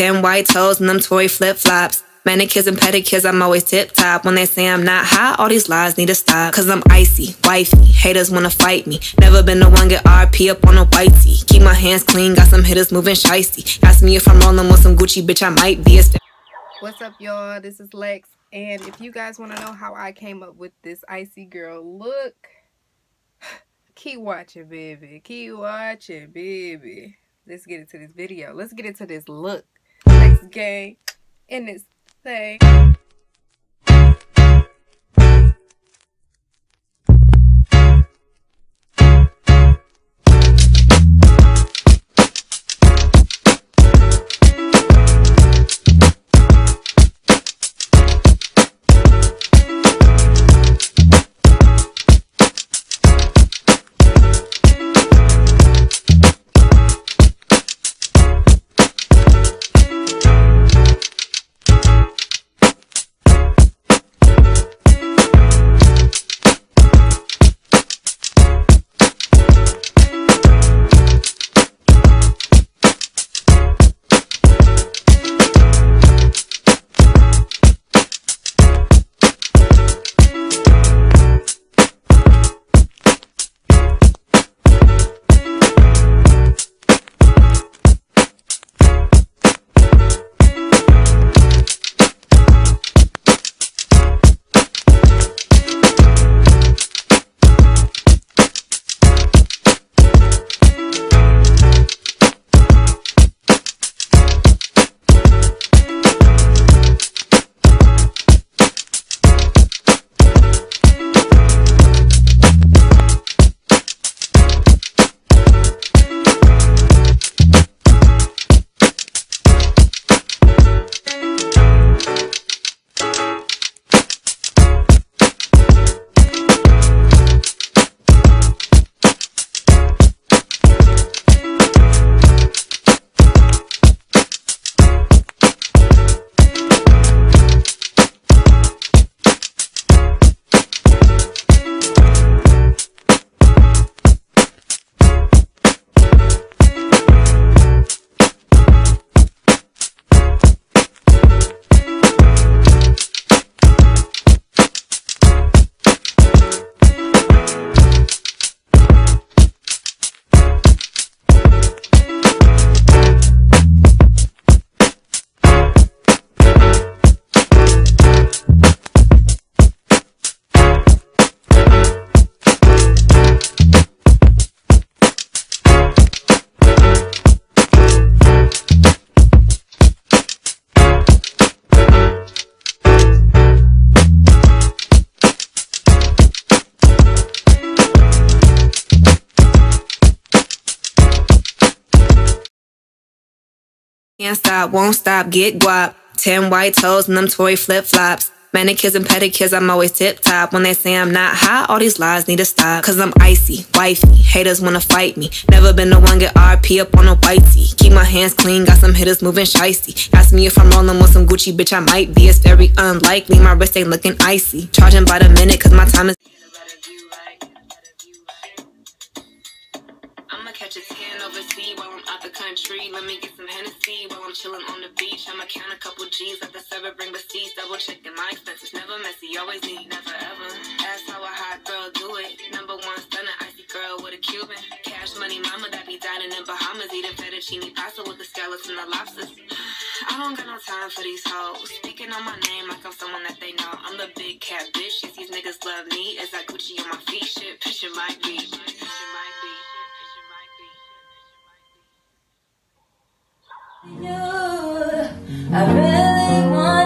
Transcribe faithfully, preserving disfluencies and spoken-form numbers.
Tan white toes and them Tory flip-flops. Manicures and pedicures, I'm always tip-top. When they say I'm not hot, all these lies need to stop. Cause I'm icy, wifey, haters wanna fight me. Never been the one get R P up on a whitey. Keep my hands clean, got some hitters moving shicey. Ask me if I'm rolling with some Gucci, bitch, I might be a st What's up, y'all? This is Lex. And if you guys wanna know how I came up with this icy girl look, keep watching, baby. Keep watching, baby. Let's get into this video. Let's get into this look. Lex gang in this thing. Can't stop, won't stop, get guap. Tan white toes and them Tory flip-flops. Manicures and pedicures, I'm always tip-top. When they say I'm not hot, all these lies need to stop. Cause I'm icy, wifey, haters wanna fight me. Never been the one get R P up on a whitey. Keep my hands clean, got some hitters moving shicey. Ask me if I'm rolling with some Gucci, bitch, I might be. It's very unlikely, my wrist ain't looking icy. Charging by the minute, cause my time is... Catch a tan overseas while I'm out the country. Let me get some Hennessy while I'm chilling on the beach. I'ma count a couple G's at the server, bring receipts. Double checking my expenses, never messy, always neat, never ever. That's how a hot girl do it. Number one stunner, icy girl with a Cuban. Cash money mama that be dining in Bahamas, eating fettuccine pasta with the scallops and the lobsters. I don't got no time for these hoes. Speaking on my name like I'm someone that they know. I'm the big cat bitch, yes, these niggas love me. As I Gucci on my feet, shit, picture my beat. I really want